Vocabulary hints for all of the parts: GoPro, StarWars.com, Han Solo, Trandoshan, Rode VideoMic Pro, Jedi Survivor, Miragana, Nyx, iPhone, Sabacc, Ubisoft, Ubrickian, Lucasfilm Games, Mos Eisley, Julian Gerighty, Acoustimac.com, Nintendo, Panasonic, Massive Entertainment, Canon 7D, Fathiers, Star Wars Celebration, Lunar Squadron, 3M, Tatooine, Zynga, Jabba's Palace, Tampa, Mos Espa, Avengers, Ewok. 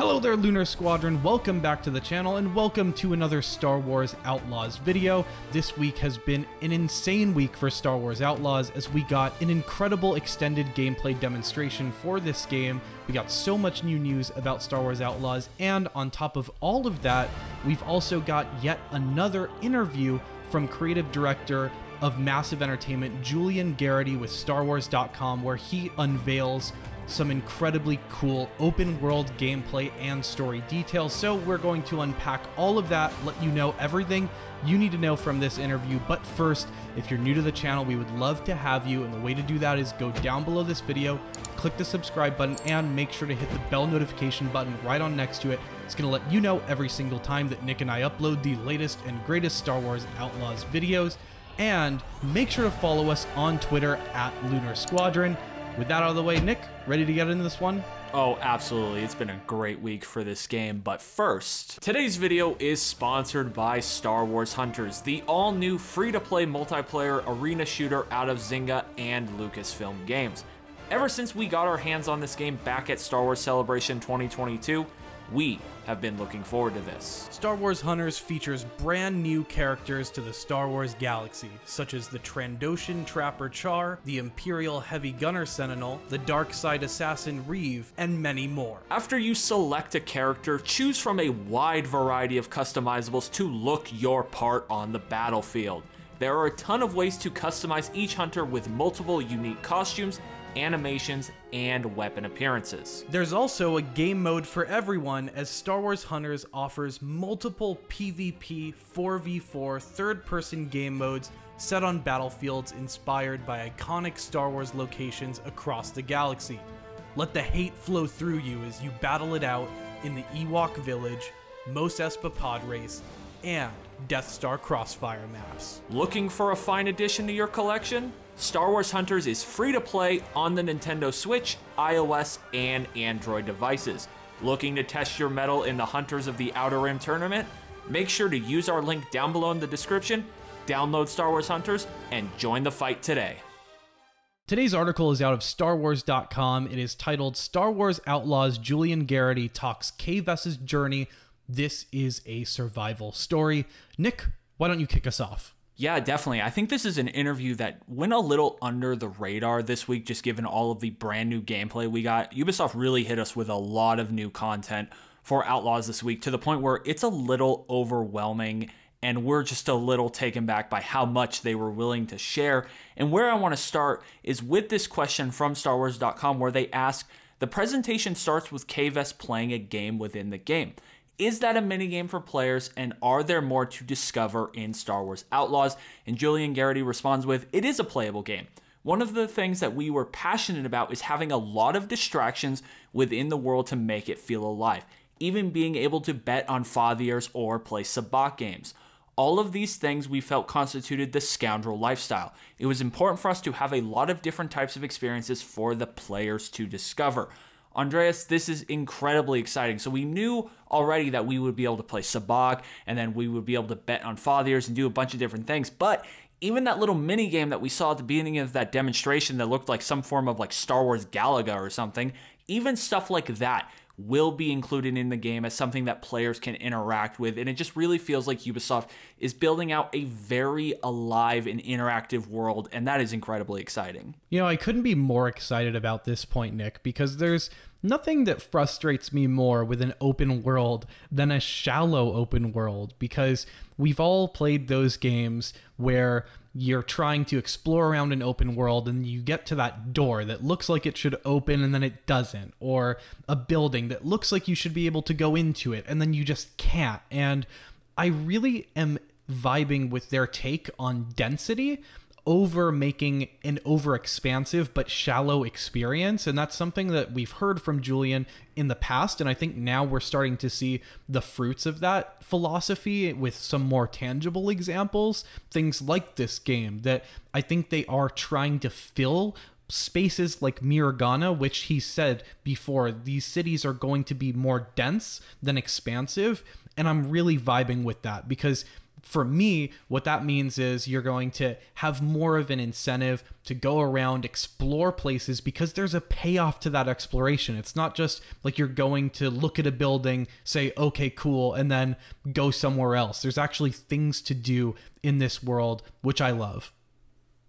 Hello there, Lunar Squadron, welcome back to the channel, and welcome to another Star Wars Outlaws video. This week has been an insane week for Star Wars Outlaws, as we got an incredible extended gameplay demonstration for this game. We got so much new news about Star Wars Outlaws, and on top of all of that, we've also got yet another interview from creative director of Massive Entertainment, Julian Gerighty, with StarWars.com, where he unveils some incredibly cool open world gameplay and story details. So we're going to unpack all of that, let you know everything you need to know from this interview. But first, if you're new to the channel, we would love to have you, and the way to do that is go down below this video, click the subscribe button, and make sure to hit the bell notification button right on next to it. It's gonna let you know every single time that Nick and I upload the latest and greatest Star Wars Outlaws videos. And make sure to follow us on Twitter at Lunar Squadron. With that out of the way, Nick, ready to get into this one? Oh, absolutely. It's been a great week for this game. But first, today's video is sponsored by Star Wars Hunters, the all-new free-to-play multiplayer arena shooter out of Zynga and Lucasfilm Games. Ever since we got our hands on this game back at Star Wars Celebration 2022, we have been looking forward to this. Star Wars Hunters features brand new characters to the Star Wars galaxy, such as the Trandoshan Trapper Char, the Imperial Heavy Gunner Sentinel, the Dark Side Assassin Reeve, and many more. After you select a character, choose from a wide variety of customizables to look your part on the battlefield. There are a ton of ways to customize each hunter with multiple unique costumes, animations, and weapon appearances. There's also a game mode for everyone, as Star Wars Hunters offers multiple PvP, 4v4, third-person game modes set on battlefields inspired by iconic Star Wars locations across the galaxy. Let the hate flow through you as you battle it out in the Ewok Village, Mos Espa pod race, and Death Star Crossfire maps. Looking for a fine addition to your collection? Star Wars Hunters is free to play on the Nintendo Switch, iOS, and Android devices. Looking to test your mettle in the Hunters of the Outer Rim tournament? Make sure to use our link down below in the description, download Star Wars Hunters, and join the fight today. Today's article is out of StarWars.com. It is titled, Star Wars Outlaws Julian Gerighty Talks K'vess's Journey. This is a survival story. Nick, why don't you kick us off? Yeah, definitely. I think this is an interview that went a little under the radar this week, just given all of the brand new gameplay we got. Ubisoft really hit us with a lot of new content for Outlaws this week, to the point where it's a little overwhelming, and we're just a little taken back by how much they were willing to share. And where I want to start is with this question from StarWars.com, where they ask, the presentation starts with K'vess playing a game within the game. Is that a minigame for players, and are there more to discover in Star Wars Outlaws? And Julian Gerighty responds with, it is a playable game. One of the things that we were passionate about is having a lot of distractions within the world to make it feel alive, even being able to bet on Fathiers or play Sabacc games. All of these things we felt constituted the scoundrel lifestyle. It was important for us to have a lot of different types of experiences for the players to discover. Andreas, this is incredibly exciting. So we knew already that we would be able to play Sabacc, and then we would be able to bet on Fathiers and do a bunch of different things. But even that little mini game that we saw at the beginning of that demonstration that looked like some form of like Star Wars Galaga or something, even stuff like that will be included in the game as something that players can interact with. And it just really feels like Ubisoft is building out a very alive and interactive world, and that is incredibly exciting. You know, I couldn't be more excited about this point, Nick, because there's nothing that frustrates me more with an open world than a shallow open world, because we've all played those games where you're trying to explore around an open world and you get to that door that looks like it should open and then it doesn't, or a building that looks like you should be able to go into it and then you just can't. And I really am vibing with their take on density over making an over-expansive but shallow experience, and that's something that we've heard from Julian in the past, and I think now we're starting to see the fruits of that philosophy with some more tangible examples, things like this game, that I think they are trying to fill spaces like Miragana, which he said before, these cities are going to be more dense than expansive, and I'm really vibing with that because for me, what that means is you're going to have more of an incentive to go around, explore places, because there's a payoff to that exploration. It's not just like you're going to look at a building, say, okay, cool, and then go somewhere else. There's actually things to do in this world, which I love.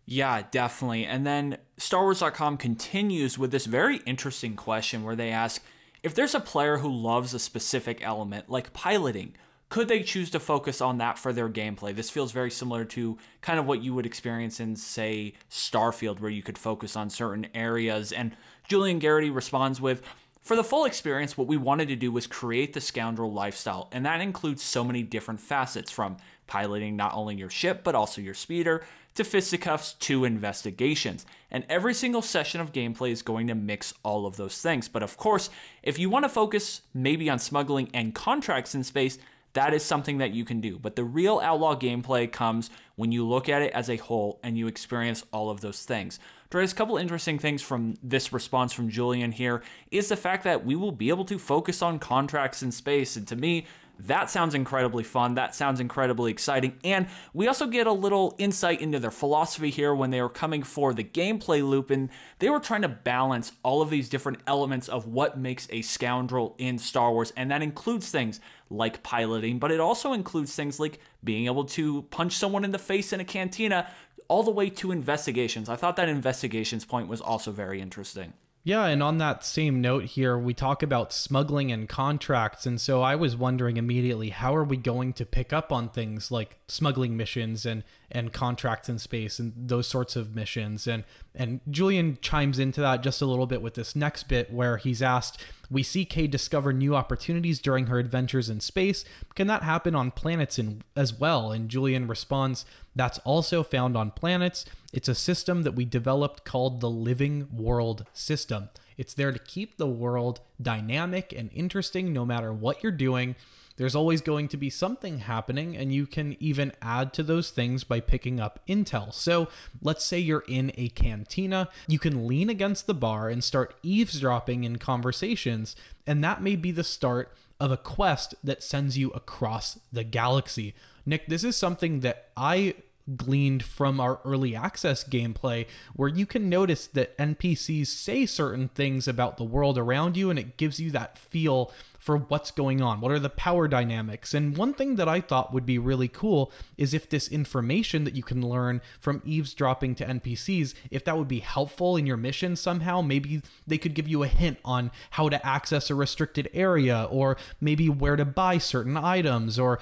Yeah, definitely. And then StarWars.com continues with this very interesting question where they ask, if there's a player who loves a specific element, like piloting, could they choose to focus on that for their gameplay? This feels very similar to kind of what you would experience in, say, Starfield, where you could focus on certain areas. And Julian Gerighty responds with, for the full experience, what we wanted to do was create the scoundrel lifestyle, and that includes so many different facets, from piloting not only your ship, but also your speeder, to fisticuffs, to investigations. And every single session of gameplay is going to mix all of those things. But of course, if you want to focus maybe on smuggling and contracts in space, that is something that you can do. But the real outlaw gameplay comes when you look at it as a whole and you experience all of those things. There's a couple interesting things from this response from Julian here is the fact that we will be able to focus on contracts in space. And to me, that sounds incredibly fun. That sounds incredibly exciting. And we also get a little insight into their philosophy here when they were coming for the gameplay loop, and they were trying to balance all of these different elements of what makes a scoundrel in Star Wars. And that includes things like piloting, but it also includes things like being able to punch someone in the face in a cantina, all the way to investigations. I thought that investigations point was also very interesting. Yeah, and on that same note here, we talk about smuggling and contracts, and so I was wondering immediately, how are we going to pick up on things like smuggling missions and contracts in space and those sorts of missions? And Julian chimes into that just a little bit with this next bit where he's asked, we see Kay discover new opportunities during her adventures in space. Can that happen on planets as well? And Julian responds, that's also found on planets. It's a system that we developed called the Living World System. It's there to keep the world dynamic and interesting no matter what you're doing. There's always going to be something happening, and you can even add to those things by picking up intel. So let's say you're in a cantina, you can lean against the bar and start eavesdropping in conversations, and that may be the start of a quest that sends you across the galaxy. Nick, this is something that I gleaned from our early access gameplay, where you can notice that NPCs say certain things about the world around you, and it gives you that feel for what's going on. What are the power dynamics? And one thing that I thought would be really cool is if this information that you can learn from eavesdropping to NPCs, if that would be helpful in your mission somehow. Maybe they could give you a hint on how to access a restricted area, or maybe where to buy certain items, or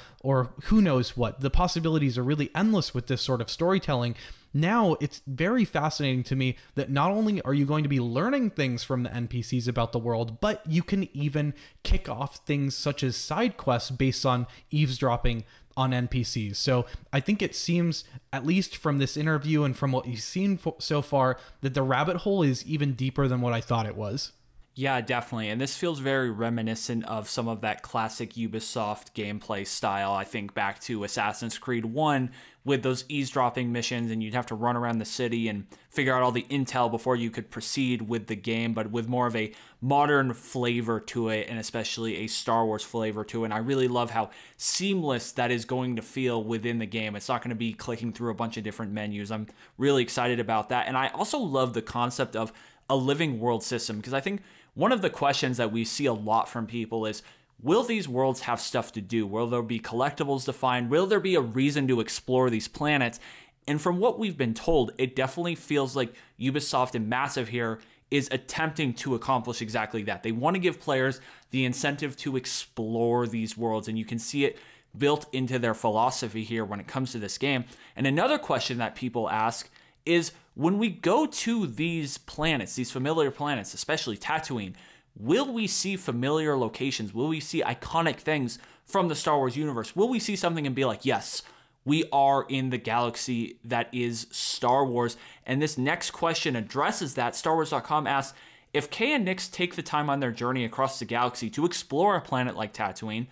who knows what. The possibilities are really endless with this sort of storytelling. Now, it's very fascinating to me that not only are you going to be learning things from the NPCs about the world, but you can even kick off things such as side quests based on eavesdropping on NPCs. So I think it seems, at least from this interview and from what you've seen so far, that the rabbit hole is even deeper than what I thought it was. Yeah, definitely. And this feels very reminiscent of some of that classic Ubisoft gameplay style. I think back to Assassin's Creed 1 with those eavesdropping missions, and you'd have to run around the city and figure out all the intel before you could proceed with the game, but with more of a modern flavor to it, and especially a Star Wars flavor to it. And I really love how seamless that is going to feel within the game. It's not going to be clicking through a bunch of different menus. I'm really excited about that. And I also love the concept of a living world system, because I think one of the questions that we see a lot from people is, will these worlds have stuff to do? Will there be collectibles to find? Will there be a reason to explore these planets? And from what we've been told, it definitely feels like Ubisoft and Massive here is attempting to accomplish exactly that. They want to give players the incentive to explore these worlds, and you can see it built into their philosophy here when it comes to this game. And another question that people ask is, when we go to these planets, these familiar planets, especially Tatooine, will we see familiar locations? Will we see iconic things from the Star Wars universe? Will we see something and be like, yes, we are in the galaxy that is Star Wars? And this next question addresses that. StarWars.com asks, if Kay and Nyx take the time on their journey across the galaxy to explore a planet like Tatooine,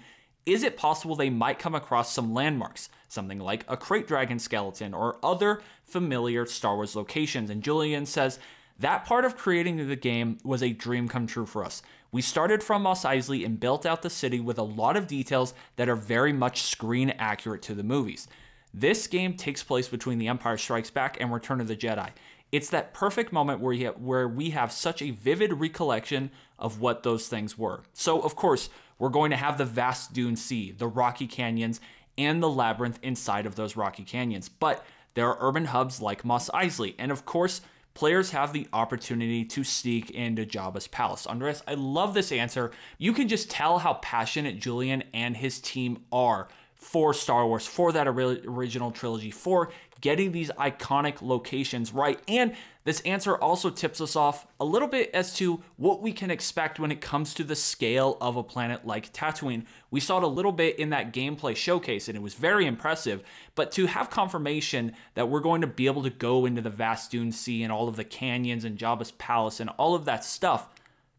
is it possible they might come across some landmarks, something like a crate dragon skeleton or other familiar Star Wars locations? And Julian says, that part of creating the game was a dream come true for us. We started from Mos Eisley and built out the city with a lot of details that are very much screen accurate to the movies. This game takes place between The Empire Strikes Back and Return of the Jedi. It's that perfect moment where we have such a vivid recollection of what those things were. So, of course, we're going to have the vast Dune Sea, the rocky canyons, and the labyrinth inside of those rocky canyons. But there are urban hubs like Mos Eisley, and of course, players have the opportunity to sneak into Jabba's Palace. Andres, I love this answer. You can just tell how passionate Julian and his team are for Star Wars, for that original trilogy, for getting these iconic locations right. And this answer also tips us off a little bit as to what we can expect when it comes to the scale of a planet like Tatooine. We saw it a little bit in that gameplay showcase, and it was very impressive. But to have confirmation that we're going to be able to go into the vast Dune Sea and all of the canyons and Jabba's Palace and all of that stuff,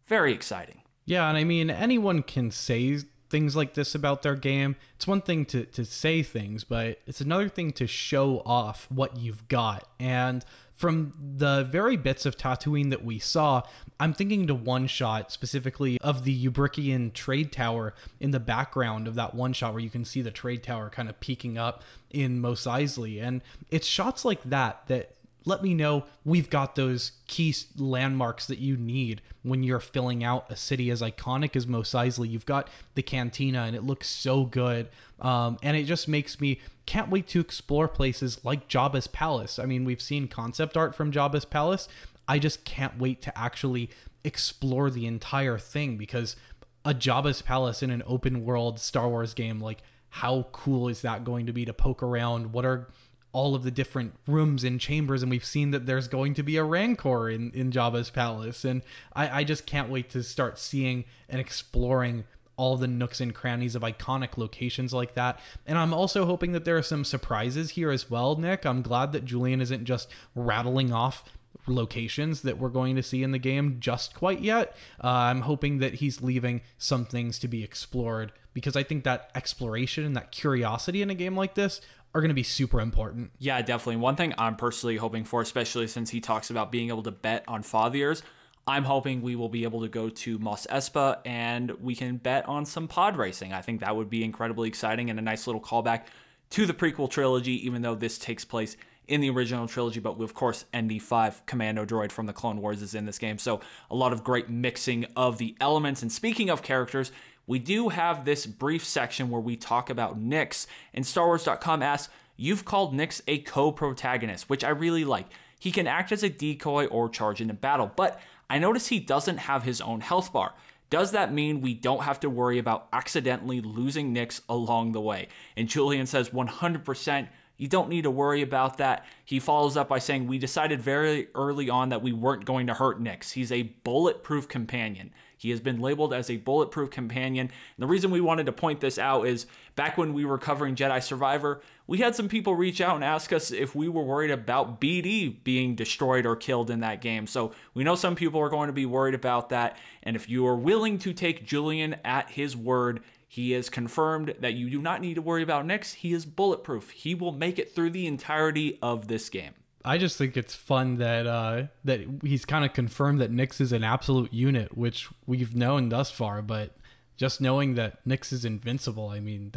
very exciting. Yeah, and I mean, anyone can say things like this about their game. It's one thing to say things, but it's another thing to show off what you've got. And from the very bits of Tatooine that we saw, I'm thinking to one shot specifically of the Ubrickian trade tower in the background of that one shot where you can see the trade tower kind of peeking up in Mos Eisley. And it's shots like that that let me know we've got those key landmarks that you need when you're filling out a city as iconic as Mos Eisley. You've got the cantina, and it looks so good. And it just makes me can't wait to explore places like Jabba's Palace. I mean, we've seen concept art from Jabba's Palace. I just can't wait to actually explore the entire thing, because a Jabba's Palace in an open world Star Wars game, like, how cool is that going to be to poke around? What are all of the different rooms and chambers? And we've seen that there's going to be a Rancor in Jabba's Palace. And I just can't wait to start seeing and exploring all the nooks and crannies of iconic locations like that. And I'm also hoping that there are some surprises here as well, Nick. I'm glad that Julian isn't just rattling off locations that we're going to see in the game just quite yet. I'm hoping that he's leaving some things to be explored, because I think that exploration and that curiosity in a game like this are going to be super important. Yeah, definitely. One thing I'm personally hoping for, especially since he talks about being able to bet on Fathiers, I'm hoping we will be able to go to Mos Espa and we can bet on some pod racing. I think that would be incredibly exciting and a nice little callback to the prequel trilogy, even though this takes place in the original trilogy. But of course, ND5 Commando Droid from the Clone Wars is in this game. So a lot of great mixing of the elements. And speaking of characters, we do have this brief section where we talk about Nyx, and StarWars.com asks, you've called Nyx a co-protagonist, which I really like. He can act as a decoy or charge into battle, but I notice he doesn't have his own health bar. Does that mean we don't have to worry about accidentally losing Nyx along the way? And Julian says 100%. You don't need to worry about that. He follows up by saying, we decided very early on that we weren't going to hurt Nyx. He's a bulletproof companion. He has been labeled as a bulletproof companion. And the reason we wanted to point this out is back when we were covering Jedi Survivor, we had some people reach out and ask us if we were worried about BD being destroyed or killed in that game. So we know some people are going to be worried about that. And if you are willing to take Julian at his word, he has confirmed that you do not need to worry about Nyx. He is bulletproof. He will make it through the entirety of this game. I just think it's fun that that he's kind of confirmed that Nyx is an absolute unit, which we've known thus far. But just knowing that Nyx is invincible, I mean,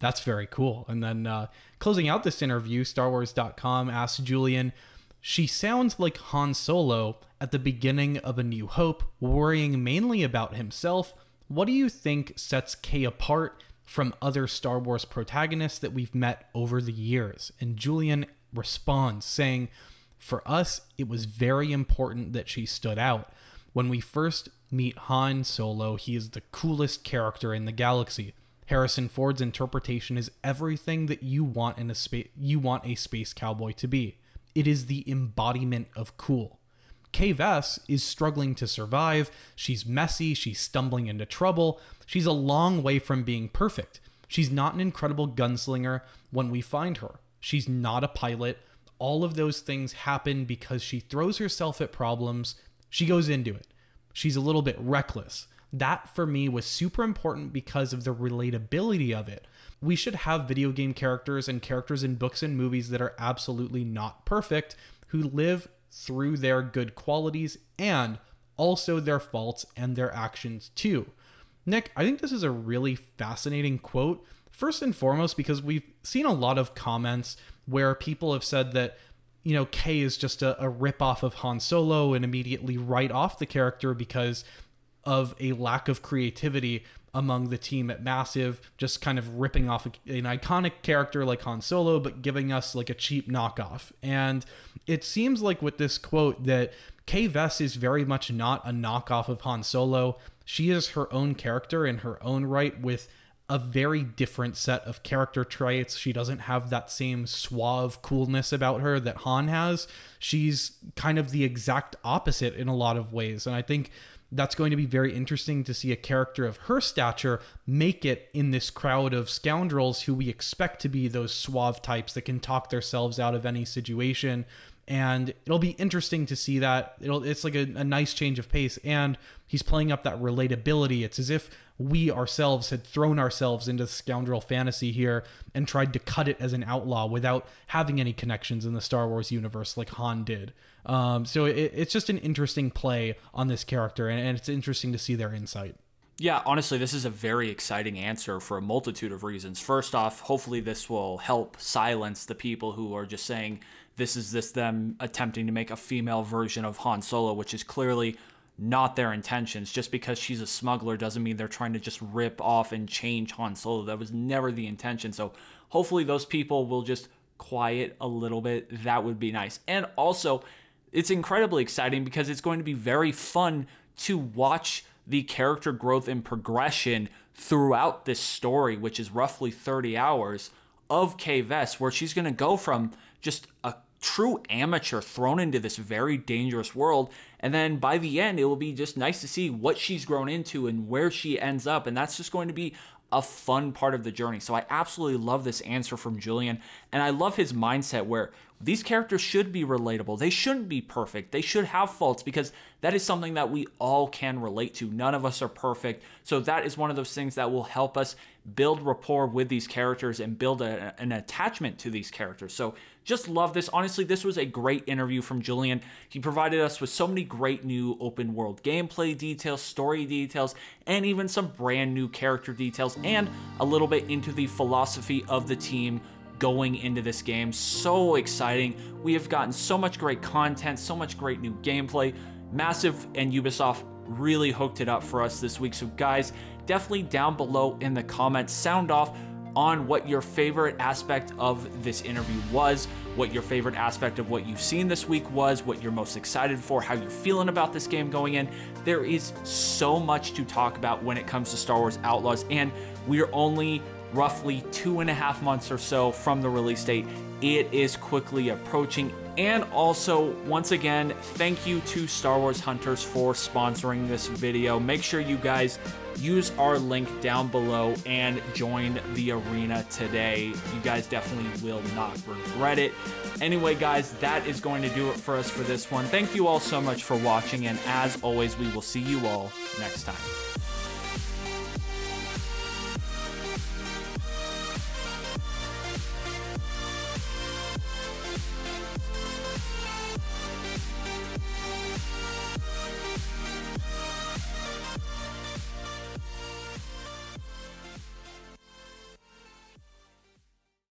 that's very cool. And then closing out this interview, StarWars.com asked Julian, she sounds like Han Solo at the beginning of A New Hope, worrying mainly about himself. What do you think sets Kay apart from other Star Wars protagonists that we've met over the years? And Julian responds saying, for us, it was very important that she stood out. When we first meet Han Solo, he is the coolest character in the galaxy. Harrison Ford's interpretation is everything that you want in a space cowboy to be. It is the embodiment of cool. K'vess is struggling to survive. She's messy. She's stumbling into trouble. She's a long way from being perfect. She's not an incredible gunslinger when we find her. She's not a pilot. All of those things happen because she throws herself at problems. She goes into it. She's a little bit reckless. That, for me, was super important because of the relatability of it. We should have video game characters and characters in books and movies that are absolutely not perfect, who live through their good qualities and also their faults and their actions too. Nick, I think this is a really fascinating quote, first and foremost, because we've seen a lot of comments where people have said that, you know, K is just a ripoff of Han Solo and immediately write off the character because of a lack of creativity among the team at Massive, just kind of ripping off an iconic character like Han Solo, but giving us like a cheap knockoff. And it seems like with this quote that K'vess is very much not a knockoff of Han Solo. She is her own character in her own right with a very different set of character traits. She doesn't have that same suave coolness about her that Han has. She's kind of the exact opposite in a lot of ways. And I think that's going to be very interesting to see a character of her stature make it in this crowd of scoundrels who we expect to be those suave types that can talk themselves out of any situation. And it'll be interesting to see that. It's like a nice change of pace. And he's playing up that relatability. It's as if we ourselves had thrown ourselves into scoundrel fantasy here and tried to cut it as an outlaw without having any connections in the Star Wars universe like Han did. So it's just an interesting play on this character. And it's interesting to see their insight. Yeah, honestly, this is a very exciting answer for a multitude of reasons. First off, hopefully this will help silence the people who are just saying them attempting to make a female version of Han Solo, which is clearly not their intentions. Just because she's a smuggler doesn't mean they're trying to just rip off and change Han Solo. That was never the intention. So hopefully those people will just quiet a little bit. That would be nice. And also, it's incredibly exciting because it's going to be very fun to watch the character growth and progression throughout this story, which is roughly 30 hours of K'vess, where she's going to go from just a true amateur thrown into this very dangerous world. And then by the end, it will be just nice to see what she's grown into and where she ends up. And that's just going to be a fun part of the journey. So I absolutely love this answer from Julian. And I love his mindset where these characters should be relatable. They shouldn't be perfect. They should have faults, because that is something that we all can relate to. None of us are perfect. So that is one of those things that will help us build rapport with these characters and build an attachment to these characters. So just love this. Honestly, this was a great interview from Julian. He provided us with so many great new open world gameplay details, story details, and even some brand new character details, and a little bit into the philosophy of the team going into this game. So exciting. We have gotten so much great content, so much great new gameplay. Massive and Ubisoft really hooked it up for us this week. So guys, definitely down below in the comments, sound off on what your favorite aspect of this interview was, what your favorite aspect of what you've seen this week was, what you're most excited for, how you're feeling about this game going in. There is so much to talk about when it comes to Star Wars Outlaws, and we're only roughly 2.5 months or so from the release date. It is quickly approaching. And also, once again, thank you to Star Wars Hunters for sponsoring this video. Make sure you guys use our link down below and join the arena today. You guys definitely will not regret it. Anyway, guys, that is going to do it for us for this one. Thank you all so much for watching, and as always, we will see you all next time.